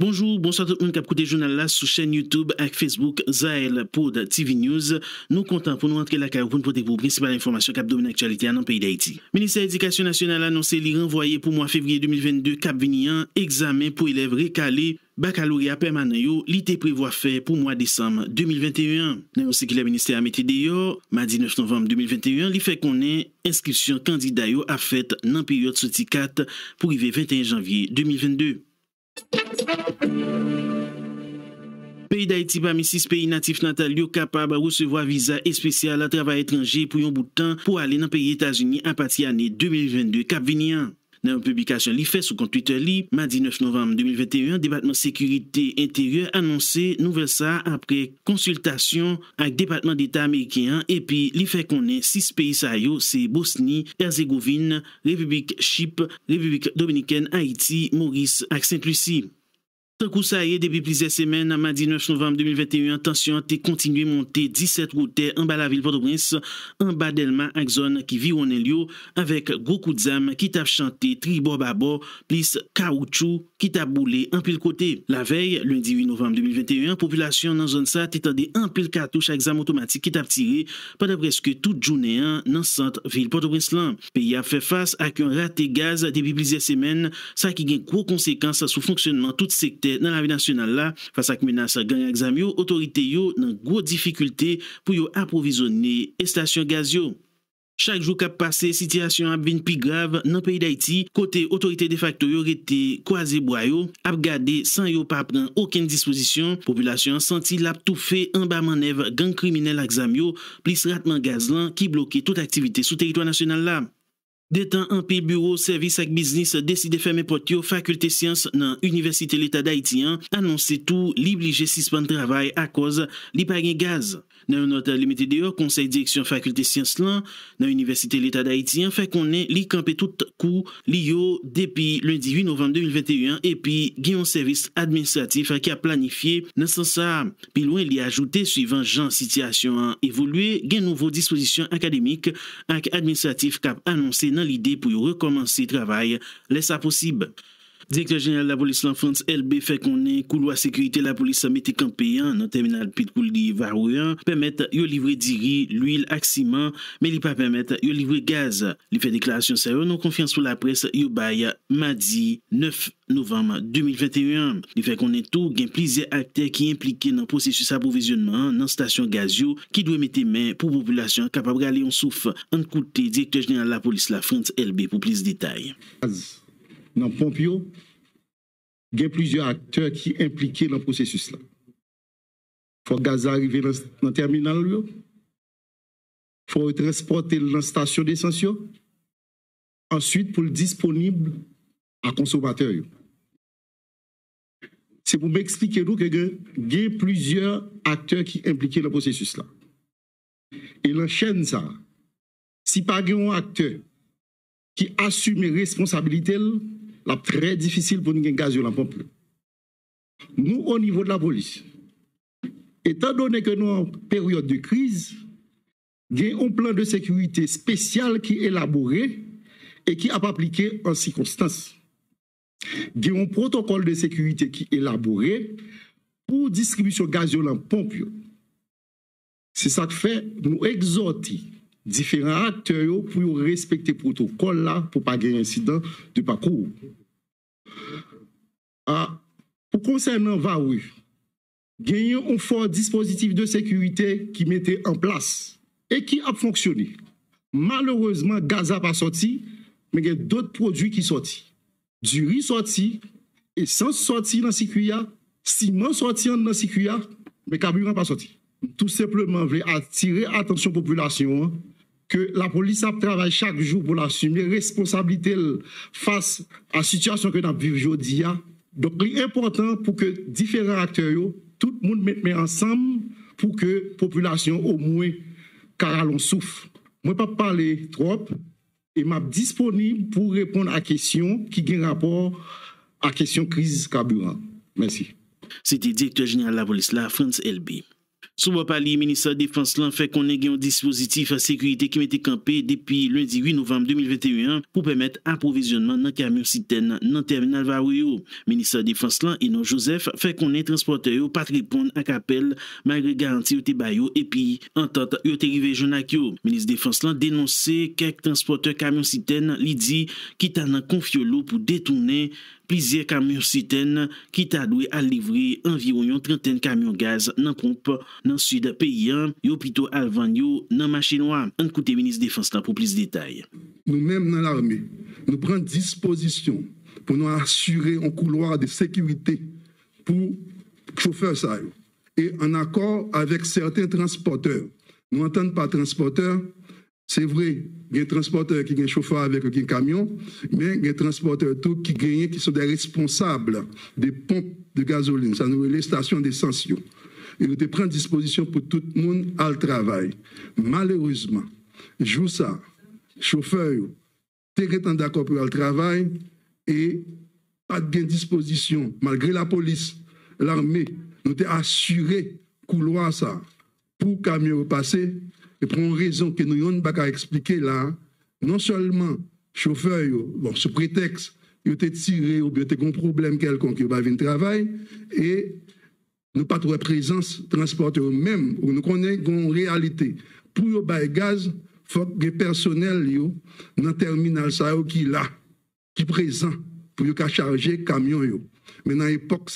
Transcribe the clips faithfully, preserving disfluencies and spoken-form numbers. Bonjour, bonsoir tout le monde qui a écouté le journal là sur chaîne YouTube et Facebook XaelProdz T V News. Nous comptons pour nous entrer la caillou pour nous porter pour principales informations qui domine l'actualité dans le pays d'Haïti. Ministère de l'Éducation nationale a annoncé l'y renvoyer pour mois février deux mille vingt-deux cap vinian examen pour élèves recalés baccalauréat permanent l'ité prévoit fait pour mois décembre deux mille vingt et un. Dans ce que le ministère a mis d'ailleurs, mardi neuf novembre deux mille vingt et un, il fait qu'on ait inscription candidat à fait dans période sortie quatre pour arriver vingt et un janvier deux mille vingt-deux. Pays d'Haïti parmi six pays natifs natalio capable de recevoir visa spécial à travail étranger pour un bout de temps pour aller dans pays États-Unis à partir de l'année deux mille vingt-deux cap vinian. Dans une publication li fait sur compte Twitter li, mardi neuf novembre deux mille vingt et un, département sécurité intérieure annoncé nouvelle ça après consultation avec département d'État américain et puis li fait qu'on est six pays ça yo, c'est Bosnie, Herzégovine, République Chypre, République Dominicaine, Haïti, Maurice et Sainte-Lucie. Tant que ça y est, depuis plusieurs semaines, mardi neuf novembre deux mille vingt et un, tension a continué à monter dix-sept routes en bas de la ville Port-au-Prince, en bas d'Elma, avec zone qui vit avec gros coups de zame qui t'a chanté tribord babord, plus caoutchouc qui t'a boulé en pile côté. La veille, lundi huit novembre deux mille vingt et un, population dans zone ça t'étendait en pile cartouche avec zame automatique qui t'a tiré pendant presque toute journée dans centre ville Port-au-Prince. Pays a fait face à un raté gaz depuis plusieurs semaines, ça qui a une grosse conséquence sur le fonctionnement tout secteur dans la vie nationale là, face à la menace gang examen, autorité yo nan gros difficulté pour yo approvisionner et station gaz yo. Chaque jour qu'a passé, situation a devenu plus grave dans le pays d'Haïti, côté autorité de facto yo rete croisé bois yo, a gardé sans yo pas prendre aucune disposition, population senti l'a tout fait en bas manèvre gang criminel examen yo, plus ratement gaz lan qui bloqué toute activité sous territoire national là. Des temps en pile bureau, service et business décidé de fermer porte yo, faculté sciences dans l'université l'État d'Haïtien, annoncé tout, l'obligé suspendre travail à cause li pa gen gaz. Dans une note limitée d'ailleurs, conseil direction faculté sciences là, dans l'université l'État d'Haïtien, fait qu'on est li campé tout coup, li yo depuis lundi huit novembre deux mille vingt et un, et puis gen un service administratif qui a planifié dans ce sens ça. Puis loin, li ajouté, suivant genre situation évoluée, gen nouveau disposition académique et administratif cap annoncé l'idée pour recommencer le travail, laisse ça possible. Directeur général de la police, Frantz Elbé, fait qu'on est couloir sécurité, la police mette campé dans le terminal Pitkouli Varouan, permettre de livrer diri, l'huile, ciment, mais il ne pas permettre de livrer gaz. Il fait déclaration sérieuse, non confiance pour la presse, il baille mardi neuf novembre deux mille vingt et un. Il fait qu'on est tout, il y a plusieurs acteurs qui impliqués dans le processus d'approvisionnement, dans la station gazio, qui doit mettre main pour la population capable d'aller en souffle. En côté, directeur général de la police, Frantz Elbé, pour plus de détails. Dans le Pompio, il y a plusieurs acteurs qui sont impliqués dans le processus. Il faut que le gaz arrive dans le terminal, il faut le transporter dans la station d'essence, ensuite pour le disponible à consommateurs. C'est pour m'expliquer que il y a plusieurs acteurs qui sont impliqués dans le processus. Et l'enchaîne ça. Si pas un acteur qui assume les responsabilités, la très difficile pour nous gagner gaz dans pompe. Nous, au niveau de la police, étant donné que nous en période de crise, il y a un plan de sécurité spécial qui est élaboré et qui n'est pas appliqué en circonstance. Il y a un protocole de sécurité qui est élaboré pour distribution gaz dans pompe. C'est ça que fait nous exhorter différents acteurs pour respecter le protocole là pour ne pas gagner incident de parcours. Ah, pour concernant Varu, il y a un fort dispositif de sécurité qui mettait en place et qui a fonctionné. Malheureusement, Gaza n'a pas sorti, mais il y a d'autres produits qui sortent. Du riz sorti, essence sorti dans le circuit, ciment sorti dans le circuit, mais carburant n'a pas sorti. Tout simplement, je veux attirer l'attention de la population que la police travaille chaque jour pour assumer responsabilité face à la situation que nous vivons aujourd'hui. Donc, il est important pour que différents acteurs, tout le monde mette ensemble pour que la population, au moins, caralon souffle. Moi, je ne vais pas parler trop et je suis disponible pour répondre à la question qui a un rapport à la question crise carburant. Merci. C'était directeur général de la police, Frantz Elbé. Sous le palier, le ministère de la Défense fait qu'on ait un dispositif de sécurité qui était campé depuis lundi huit novembre deux mille vingt et un pour permettre approvisionnement dans le camion citerne dans le terminal Vario. Le ministère de la Défense et nos Joseph fait qu'on ait transporteur pas répondre à l'appel malgré garantie de bayo et puis entente de l'arrivée Jonakio. Le ministre de la Défense dénonçait quelques transporteurs camion citerne l'idée qui t'a dans confiolo pour détourner plusieurs camions citernes qui t'a doué à livrer environ trentaine camions gaz dans pompe dans le sud du pays, et plutôt à vendre dans le marché noir. On écoute le ministre de la Défense pour plus de détails. Nous-mêmes dans l'armée, nous prenons disposition pour nous assurer un couloir de sécurité pour chauffeurs ça. Et en accord avec certains transporteurs, nous entendons par transporteurs, c'est vrai, il y a des transporteurs qui ont un chauffeur avec un camion, mais il y a des transporteurs qui, qui sont des responsables des pompes de gasoline, ça nous est les stations d'essence. Et nous prenons disposition pour tout le monde à le travail. Malheureusement, jour ça, chauffeurs, ils sont d'accord pour le travail et pas de disposition. Malgré la police, l'armée, nous avons assuré couloir ça pour camion passer. Et pour une raison que nous n'avons pas expliquer là, non seulement les chauffeurs, bon, sous prétexte, ils ont été tirés ou bien ils ont un problème quelconque, ils ne peuvent pas travailler, et nous n'avons pas trouvé présence transporteur même, où nous connaissons une réalité. Pour les bails gaz, il faut que les personnels dans le terminal qui est là, qui est présent, pour qu'ils charger les camions. Mais dans l'époque,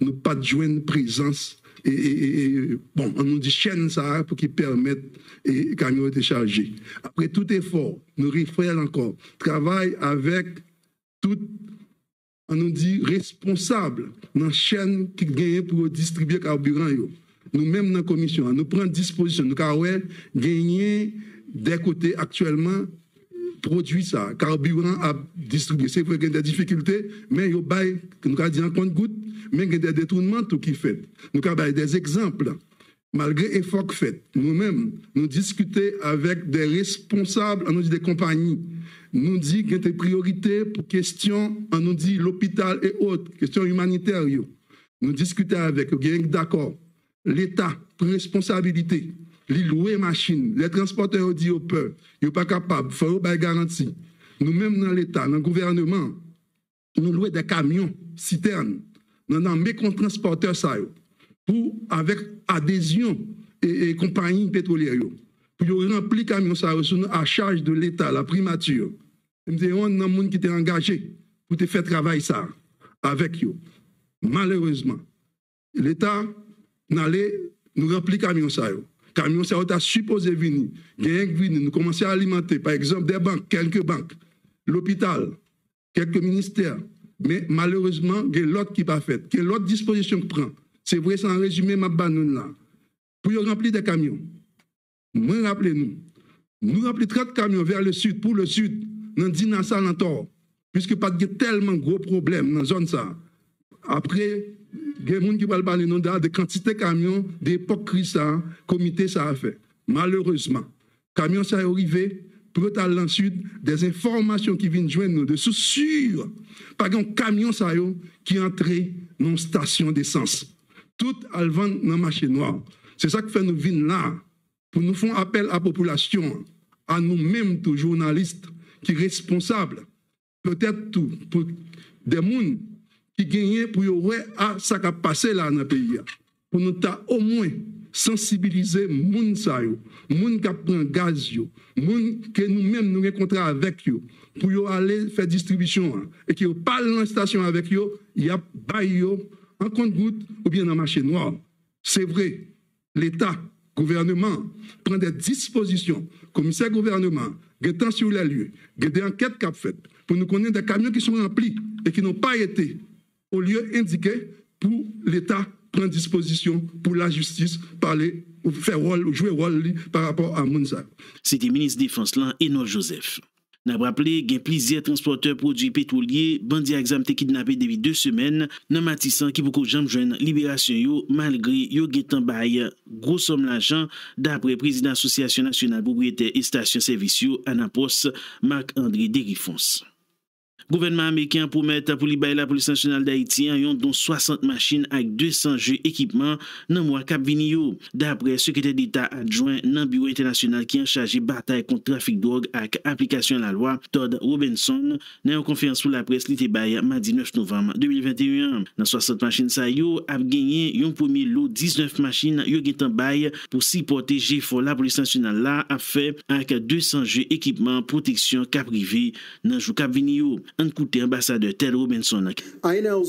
nous n'avons pas de présence. Et, et, et bon, on nous dit chaîne ça pour qu'ils permettent et camions de charger. Après tout effort, nous refaire encore, travail avec tout, on nous dit responsable dans la chaîne qui gagne pour distribuer carburant. Nous-mêmes dans la commission, nous prenons disposition, nous avons gagné des côtés actuellement produit ça, carburant à distribuer. C'est vrai qu'il y a des difficultés, mais il y a des compte-gouttes, mais il y a des détournements qui fait. Nous avons des exemples. Malgré l'effort fait, nous-mêmes, nous discutons avec des responsables, on nous dit des compagnies. Nous disons qu'il y a des priorités pour questions, on nous dit l'hôpital et autres, questions humanitaires. Nous discutons avec, nous sommes d'accord. L'État prend responsabilité. Les louer machines, les transporteurs disent au peuple, ils ne sont pas capables, il faut des garanties. Nous-mêmes dans l'État, dans le gouvernement, nous louons des camions, citernes, nous avons mis contre transporteurs pour, avec adhésion et, et compagnie pétrolière, pour remplir les camions à charge de l'État, la primature. Nous avons des gens qui étaient engagés pour te faire travail ça avec eux. Malheureusement, l'État nous remplit les camions. Camion, ça a supposé venir. Nous commençons à alimenter, par exemple, des banques, quelques banques, l'hôpital, quelques ministères. Mais malheureusement, il y a l'autre qui n'est pas fait, il y a l'autre disposition qui prend. C'est vrai, sans résumer, ma banane là. Pour remplir des camions, moi, rappelez-nous, nous remplir trente camions vers le sud, pour le sud, dans Dinassa, dans Tor, puisque il y a tellement de gros problèmes dans la zone ça. Après, il y a des gens qui parlent de quantité de camions, d'hypocrisie, ça, comité ça a fait. Malheureusement, camions ça est arrivé, pour aller dans le sud, des informations qui viennent joindre nous, de sous sûr, par exemple, camion ça qui entre dans une station d'essence. Tout à vendre dans le marché noir. C'est ça qui fait nous venir là, pour nous faire appel à la population, à nous-mêmes, tous journalistes, qui sont responsables, peut-être tout, pour des gens qui gagnent pour à ce qui a passé là dans le pays. Pour nous au moins sensibiliser les gens, les gens qui prennent gaz, les gens que nous-mêmes nous rencontrons avec eux, pour aller faire distribution et qui parlent dans la station avec eux, il y a en compte-goutte ou bien dans le marché noir. C'est vrai, l'État, le gouvernement, prend des dispositions. Le commissaire gouvernement, il y a des temps sur les lieux, il y a des enquêtes qui sont faites pour nous connaître des camions qui sont remplis et qui n'ont pas été au lieu indiqué pour l'État prendre disposition pour la justice, parler, ou faire rôle, ou jouer rôle par rapport à Mounsa. C'était le ministre de la Défense, Enoch Joseph. N'a rappelé qu'il y a plusieurs transporteurs produits pétroliers, bandits à examiner kidnappés depuis deux semaines, dans Matissan qui beaucoup jamais joindre libération yo, malgré yo getan bail gros somme l'argent, d'après président association nationale propriétaire et station service yo, Anapos, Marc-André Deryfonse. Gouvernement américain promet pour libérer la police nationale d'Haïti yon don soixante machines avec deux cents jeux équipements nan mois k'ap vini yo. D'après secrétaire d'État adjoint nan bureau international qui en charge bataille contre trafic drogue avec application la loi Todd Robinson nan yon conférence pour la presse li te bay mardi neuf novembre deux mille vingt et un. Nan soixante machines sa yo ap gagné yon premier lot dix-neuf machines yo getan bay pour supporter G F O la police nationale la a fait avec deux cents jeux équipements protection k'ap rivé nan jou k'ap vini yo. I N L's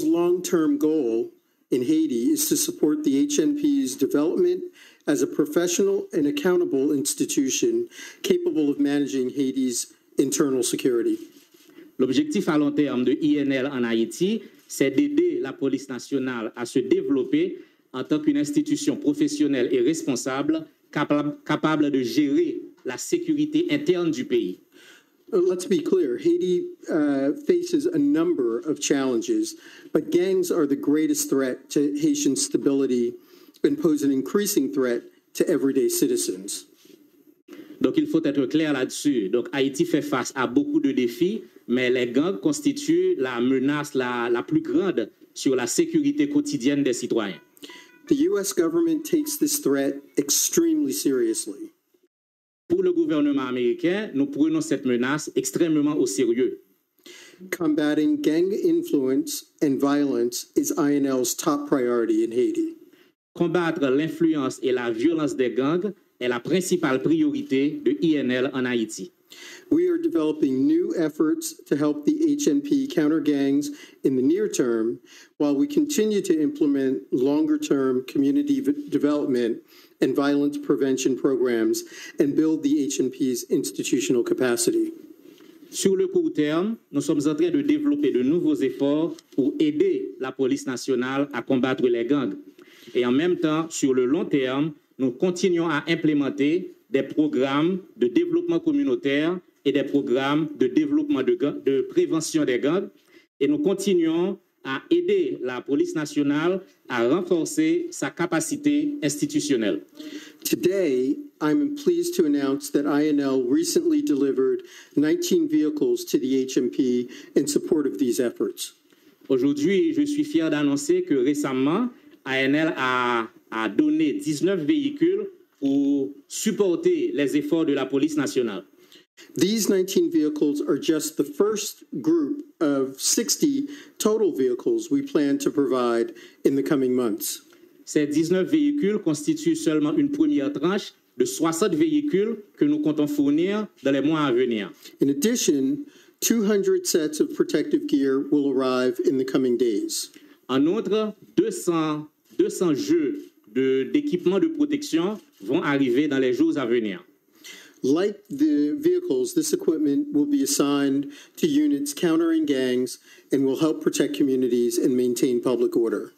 long-term goal in Haiti is to support the H N P's development as a professional and accountable institution capable of managing Haiti's internal security. L'objectif à long terme de I N L en Haïti, c'est d'aider la police nationale à se développer en tant qu'une institution professionnelle et responsable capable de gérer la sécurité interne du pays. Let's be clear, Haiti uh, faces a number of challenges, but gangs are the greatest threat to Haitian stability and pose an increasing threat to everyday citizens. Donc il faut être clair là-dessus. Donc Haïti fait face à beaucoup de défis, mais les gangs constituent la menace la, la plus grande sur la sécurité quotidienne des citoyens. The U S government takes this threat extremely seriously. Pour le gouvernement américain, nous prenons cette menace extrêmement au sérieux. Combating gang influence and violence is I N L's top priority in Haiti. Combattre l'influence et la violence des gangs est la principale priorité de I N L en Haïti. We are developing new efforts to help the H N P counter gangs in the near term while we continue to implement longer-term community development and violence prevention programs and build the H N P's institutional capacity. Sur le court terme, nous sommes en train de développer de nouveaux efforts pour aider la police nationale à combattre les gangs. Et en même temps, sur le long terme, nous continuons à implémenter des programmes de développement communautaire et des programmes de développement de, gang, de prévention des gangs. Et nous continuons à aider la police nationale à renforcer sa capacité institutionnelle. Today, I'm pleased to announce that I N L recently delivered nineteen vehicles to the H N P in support of these efforts. Aujourd'hui, je suis fier d'annoncer que récemment, I N L a, a donné dix-neuf véhicules pour supporter les efforts de la police nationale. These nineteen vehicles are just the first group of sixty total vehicles we plan to provide in the coming months. Ces dix-neuf véhicules constituent seulement une première tranche de soixante véhicules que nous comptons fournir dans les mois à venir. In addition, two hundred sets of protective gear will arrive in the coming days. En outre, deux cents jeux d'équipements de, de protection vont arriver dans les jours à venir. Like the vehicles, this equipment will be assigned to units countering gangs and will help protect communities and maintain public order.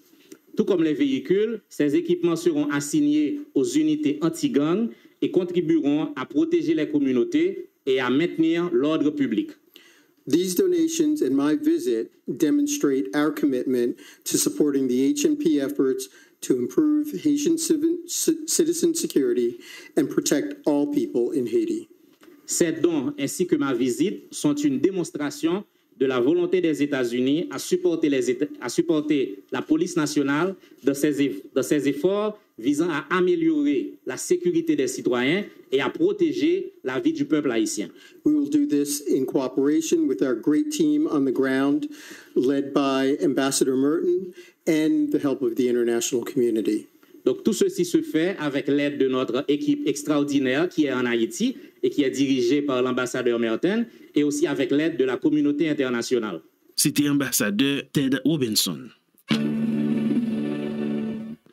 Tout comme les véhicules, ces équipements seront assignés aux unités anti-gang et contribueront à protéger les communautés et à maintenir l'ordre public. These donations and my visit demonstrate our commitment to supporting the H N P efforts to improve Haitian citizen security and protect all people in Haiti. Ces dons ainsi que ma visite sont une démonstration de la volonté des États-Unis à supporter, les, à supporter la police nationale dans ses, dans ses efforts visant à améliorer la sécurité des citoyens et à protéger la vie du peuple haïtien. We will do this in cooperation with our great team on the ground, led by Ambassador Merton, and the help of the international community. Donc tout ceci se fait avec l'aide de notre équipe extraordinaire qui est en Haïti et qui est dirigée par l'ambassadeur Merton et aussi avec l'aide de la communauté internationale. C'était ambassadeur Ted Robinson.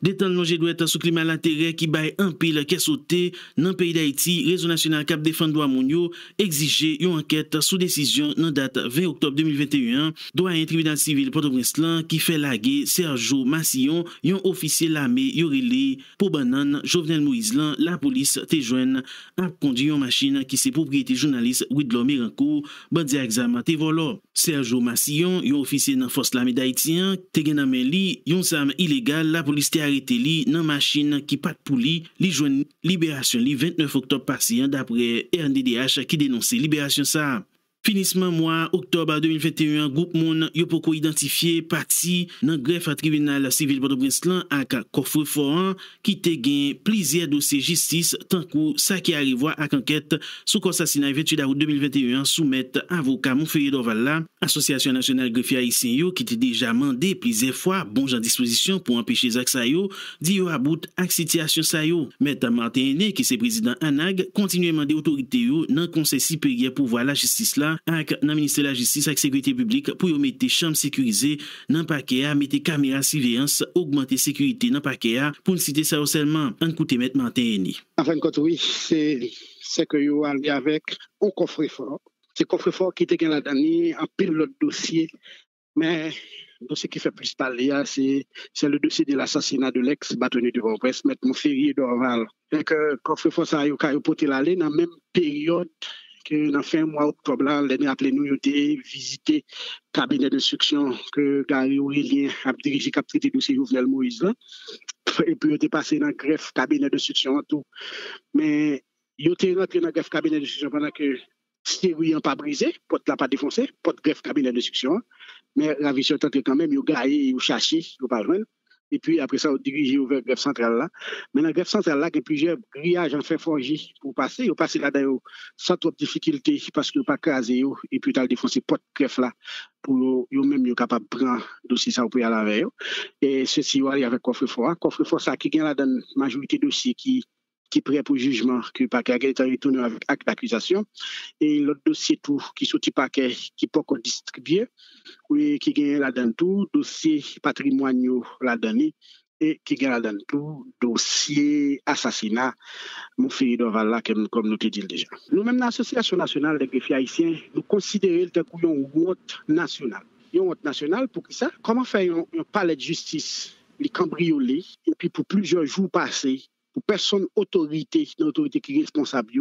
Détan longe doit être sous climat l'intérêt qui baille un pile qui sauté dans le pays d'Haïti, réseau national cap défendre droit mounio exiger une enquête sous décision dans date vingt octobre deux mille vingt et un doyen tribunal civil Port-au-Prince qui fait laguer Sergio Massillon, un officier l'armée Yoreli pour banane Jovenel Moïse lan, la police te joine a conduit une machine qui c'est propriété journaliste Widlo Mirankou bandi examen te volo. Sergio Massillon, un officier dans force l'armée d'Haïtien, te gen nan men li yon sam illégal la police te li nan machine qui pat pou li, li joine libération li vingt-neuf octobre passé d'après R N D H qui dénonce libération ça. Finissement mois octobre deux mille vingt et un, groupe moun yo poko identifié parti nan greffe tribunal civil Port-au-Prince lan ak coffre-fort qui te gen plusieurs dossiers justice tankou sa ki arrive ak enquête sou assassinat vingt-huit août deux mille vingt et un soumettre avocat Moufide Overla, association nationale greffier haïtien yo qui te déjà mandé plusieurs fois bon jan disposition pour empêcher zak sa yo di yo about ak situation sa yo. Maître Martin Ene qui c'est président Anag continue mandé autorité yo nan conseil supérieur pour voir la justice là avec le ministère de la Justice et la Sécurité publique pour mettre des chambres sécurisées dans le paquet, mettre caméras de surveillance, augmenter la sécurité dans le paquet, pour ne citer ça seulement. En écoutant M. Martin Ene. En fin de compte, oui, c'est que vous allez avec un coffre-fort. C'est un coffre-fort qui était gagné l'année en pile l'autre dossier. Mais le dossier qui fait plus parler, c'est le dossier de l'assassinat de l'ex-bâtonnier de Port-au-Prince, M. Moufide Overla. Et que le coffre-fort, ça a eu pour l'aller dans la même période. Que dans fin mois octobre, l'année après nous, nous avons visité le cabinet d'instruction que Gary Orelien a dirigé, qui a traité le dossier Jovenel Moïse. Et puis, nous avons passé dans le greffe cabinet d'instruction en tout. Mais nous avons rentré dans le greffe cabinet d'instruction pendant que Série n'a pas brisé, porte n'a pas défoncé, porte greffe cabinet d'instruction. Mais la vision est quand même, nous avons gagné, nous avons cherché, nous avons pas joué. Et puis après ça, on dirige vers la greffe centrale là. Mais la greffe centrale là, il y a plusieurs grillages en fait forgés pour passer. Ils passent là-dedans sans trop de difficulté parce qu'ils n'ont pas crasé. Et puis, ils ont défoncé porte greffe là pour eux-mêmes être capables de prendre le dossier ça pour y aller avec eux. Et ceci, on va aller avec coffre-fort. Coffre-fort, ça qui gagne là dans la majorité de dossiers qui qui prêt pour jugement, que le paquet est retourné avec acte d'accusation. Et l'autre dossier tout, qui sortit paquet, qui peut être distribué, qui gagne là-dedans tout, dossier patrimonial là-dedans, et qui gagne là-dedans tout, dossier assassinat, Moufide Overla, comme nous te dit déjà. Nous-mêmes, l'Association nationale des greffiers haïtiens, nous considérons le une honte nationale. Une honte nationale, pour qui ça? Comment faire un palais de justice, les cambrioler, et puis pour plusieurs jours passés, pour personne autorité, l'autorité qui est responsable,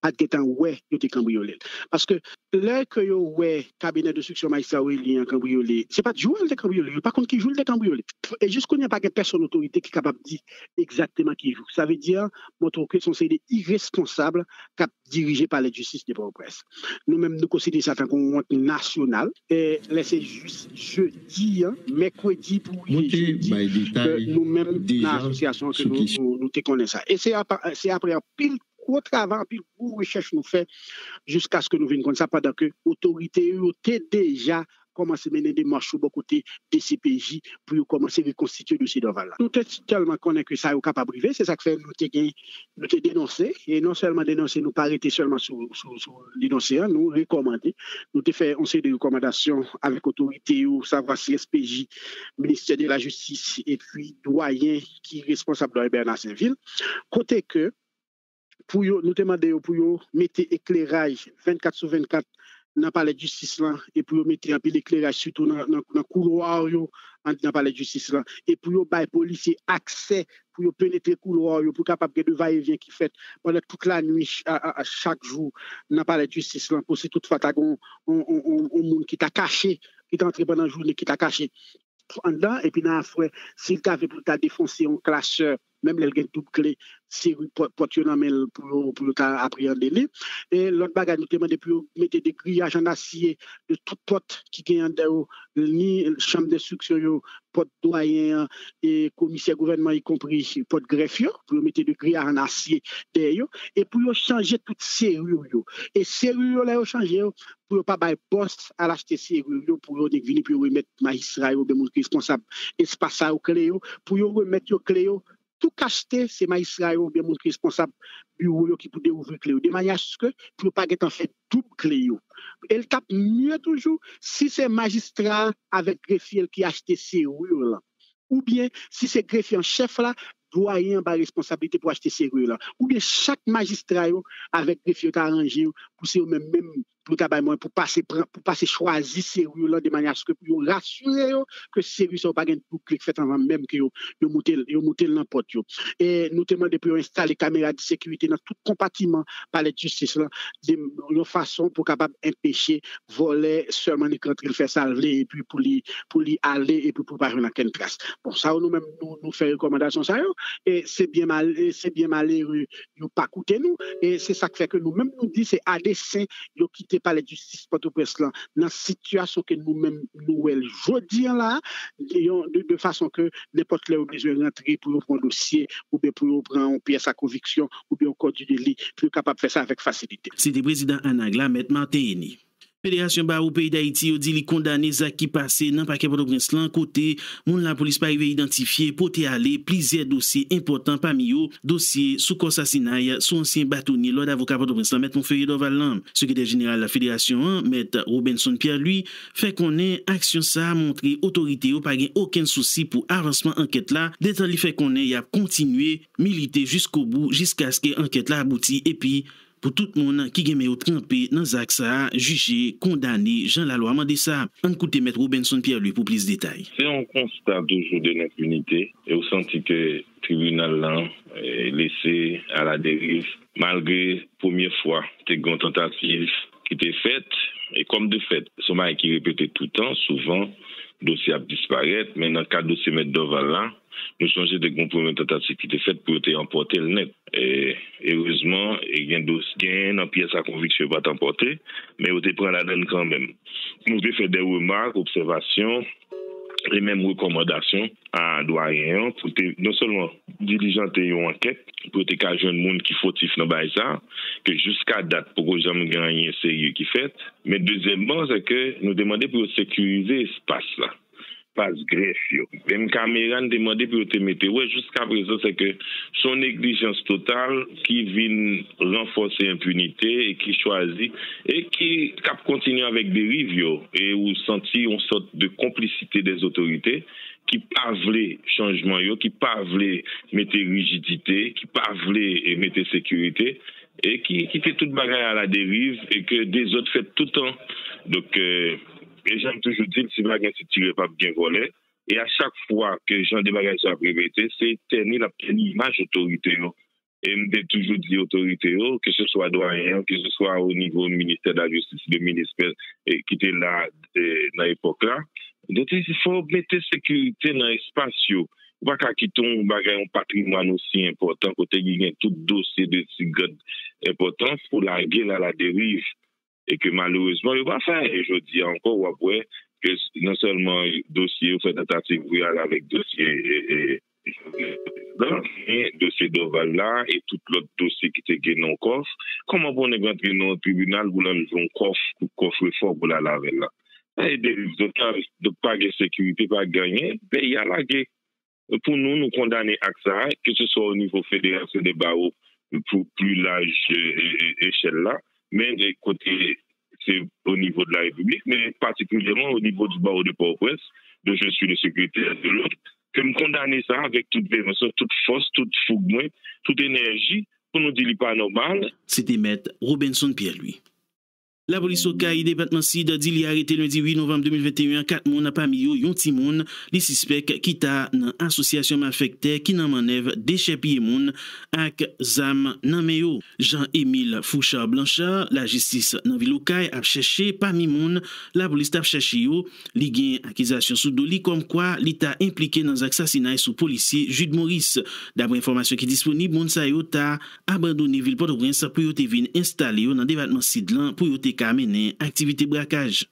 pas de temps ouais, il était cambriolé. Parce que là que yo ouais cabinet de instruction magistrat Orelien cambriolé, c'est pas du joueur de cambriolé, par contre qui joue le cambriolé. Et jusqu'on n'y a pas de personne autorité qui est capable de dire exactement qui joue. Ça veut dire montre que son C D irresponsable qui dirigé par la justice de Port-au-Prince. Nous-mêmes nous considérons ça comme un honte national et laissez juste jeudi, hein, mercredi pour nous-mêmes l'association que nous nous te connaissons. Et c'est après un pile gros travail, un pile gros recherche nous fait jusqu'à ce que nous venions comme ça, pendant que l'autorité était déjà commencé à mener des marches au côté des C P J pour commencer à reconstituer le dossier d'Oval. Nous sommes tellement connus que ça n'est pas privé, c'est ça que fait nous te dénoncer, et non seulement dénoncer, nous ne pas arrêter seulement sur dénoncer, nous recommander, nous te fait on sait des recommandations avec l'autorité, savoir si S P J, ministère de la Justice, et puis doyen qui est responsable de Bernard Saint-Ville, côté que pour yo, nous demandons pour yo, mettre éclairage vingt-quatre sur vingt-quatre dans le palais de justice là, et pour mettre un peu d'éclairage surtout dans le couloir dans le palais de justice là, et pour les policiers accès pour pénétrer le couloir, pour capable de va-et-vient qui fait pendant toute la nuit, à, à, à chaque jour, dans le palais de justice là, pour si toutefois tu as un monde qui t'a caché, qui t'a entré pendant la journée, qui t'a caché. Et puis, si tu avais pour ta défoncer un classeur, même les gens double clé, si tu as un pour appréhender. Et l'autre bagage, nous demandons de mettre des grillages en acier de toutes portes qui gagnent dans la chambre d'instruction, porte doyen et commissaire gouvernement, y compris porte greffier, pour mettre des grillages en acier derrière, et pour changer toute serrure. Et serrure, là, changer pour pas bailler poste à l'acheter serrure, pour venir pour remettre magistrat ou des gens responsables, espace à clé, pour remettre clé. Tout cacheté, c'est magistrat ou bien mon responsable bureau qui peut ouvrir clé. De manière à ce que pour pas être en fait double clé. Elle tape mieux toujours si c'est magistrat avec greffier qui a acheté serrure là. Ou bien si c'est greffier en chef là, doyen par responsabilité pour acheter serrure là. Ou bien chaque magistrat avec greffier qui a arrangé pour c'est même même pour pour passer pour passer choisir serrure là de manière à ce que pour rassurer que serrure ça pas gain pour clic fait avant même que yo yo monter yo monter n'importe yo. Et nous demandons pour installer caméra de sécurité dans tout compartiment palais de justice là de façon pour capable empêcher voler seulement quand il fait salver et puis pour lui pour lui aller et puis pour pas une aucune trace. Bon ça nous même nous nous fait recommandation ça yo et c'est bien mal c'est bien malheureux yo pas coûter nous et c'est ça qui fait que nous même nous dit c'est A D C yo qui autorité palais de justice Port-au-Prince là dans situation que nous-mêmes nous elle jodi là de façon que n'importe les obligé rentrer pour prendre dossier ou bien pour prendre une pièce à conviction ou bien au code du délit plus capable de faire ça avec facilité. C'était président Anagla maintenant T N I. Fédération Barou Pays d'Haïti a dit les condamnés qui passé dans le paquet Port-au-Prince là côté moun la police pas identifié poté aller plusieurs dossiers importants parmi eux dossier sous assassinat sous ancien bâtonnier lors d'avocat Port-au-Prince là mettre Moufide Overla secrétaire général de la fédération maître Robinson Pierre-Louis fait connaître action ça a montré autorité ou pas aucun souci pour avancement enquête là détant il fait connaître il a continué militer jusqu'au bout jusqu'à ce que enquête là aboutit et puis pour tout le monde qui est au trempé dans Zaksa, jugé, condamné, Jean-Lalois Mendesa. On écoute M. Robinson Pierre-Louis pour plus de détails. C'est un constat toujours de l'impunité et on senti que le tribunal l'a laissé à la dérive, malgré la première fois qu'il y a une tentative qui était faite. Et comme de fait, son mari qui répétait tout le temps, souvent, le dossier a disparu, mais dans le cas du dossier M. Overla, nous changeons de compromis tentative qui était faite pour te emporter le net. Et heureusement, il y a un dossier, une pièce à conviction pas t'emporter, mais on te prend la donne quand même. Nous devons faire des remarques, observations, les mêmes recommandations à doyen pour te, non seulement diligenter une enquête, pour te cacher un monde qui fautif dans ça, que jusqu'à date, pour jamais gagner sérieux qui fait. Mais deuxièmement, c'est que nous demandons pour sécuriser l'espace là. Pas greffe. Même caméra demandait pour te mettre. Oui, jusqu'à présent, c'est que son négligence totale qui vient renforcer l'impunité et qui choisit et qui continue avec des reviews et où sentit une sorte de complicité des autorités qui pavlait changement, qui pavlait mettre rigidité, qui pavlait mettre sécurité et qui quittait toute bagaille à la dérive et que des autres fait tout le temps. Donc, euh, et j'aime toujours dire que si Bagay se tire pas bien volé, et à chaque fois que Jean de Bagay se prévêté, c'est tenir la image d'autorité. Et je me toujours dit autorité, que ce soit doyen, que ce soit au niveau du ministère de la Justice, le ministère qui était là, dans l'époque-là. Donc il faut mettre sécurité dans l'espace. Il ne faut pas quitter un patrimoine aussi important, côté il y a tout dossier de tigre important pour la guerre à la dérive. Et que malheureusement, il ne va pas faire. Et je dis encore après que non seulement dossier, fait tentative avec dossier et, et, et dossier d'Overla et tout l'autre dossier qui était dans le coffre, comment on est rentré dans le tribunal pour nous jouer un coffre, pour coffre fort pour la laver là? Et de pas de sécurité, pas gagner, il y a la guerre. Pour nous, nous condamner à ça, que ce soit au niveau fédération des barreaux, pour plus large échelle là. Mais de côté, c'est au niveau de la République, mais particulièrement au niveau du barreau de Port-au-Prince, dont je suis le secrétaire de l'autre, que me condamner ça avec toute véhémence, toute force, toute fougue, toute énergie, pour nous dire pas normal. C'était maître Robinson Pierre-Louis. La police au Caï, département Sid, dit qu'il a arrêté lundi huit novembre deux mille vingt et un, quatre moun parmi yo, yon ti moun, li suspect qui ta nan association affectée qui nan manèv déchets piye moun ak zam nan meyo. Jean-Emile Foucha Blanchard, la justice nan ville au Caï a cherché parmi moun, la police t'a cherché yo, li gen accusation sou do li comme quoi li ta impliqué dans assassinat sous policier Jude Maurice. D'après information qui disponible, moun sa yo ta abandonné ville Port-au-Prince pour yo te vin installé yo nan département Sid lan pour yo te Kamene, activité braquage.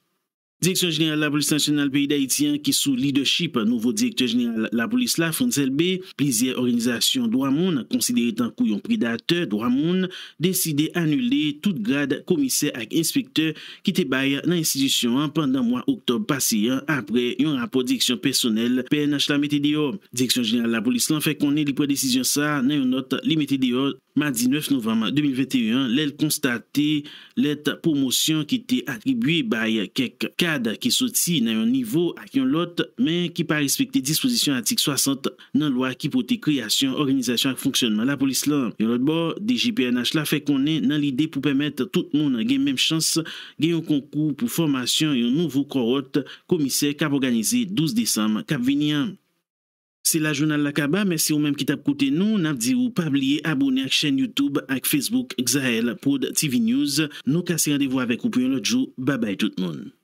Direction générale de la police nationale pays d'Haïtien qui sous leadership, nouveau directeur général de la police là, Frantz Elbé, plusieurs organisations droit moun, considérées tant qu'un prédateur droit moun, décidé annuler tout grade commissaire et inspecteur qui te baille dans l'institution pendant mois octobre passé après un rapport direction personnelle P N H la mette dehors. Direction générale de la police là fait qu'on est libre décision ça, dans une note limitée dehors. Mardi neuf novembre deux mille vingt et un, l'elle constaté l'être promotion qui était attribuée par quelques cadres qui sortit dans un niveau à un autre, mais qui pas respecté disposition article soixante dans la loi qui protège création, organisation et fonctionnement la police là. Et l'autre bord, D G P N H la fait qu'on est dans l'idée pour permettre tout le monde la même chance, gagner un concours pour formation et un nouveau cohorte commissaire qui a organisé douze décembre qui vient. C'est la journal la Kaba, merci ou même qui t'a écouté nous, n'a dit ou pas oublier abonner à la chaîne YouTube et Facebook XaelProdz T V News. Nous cassons rendez-vous avec vous pour un autre jour. Bye bye tout le monde.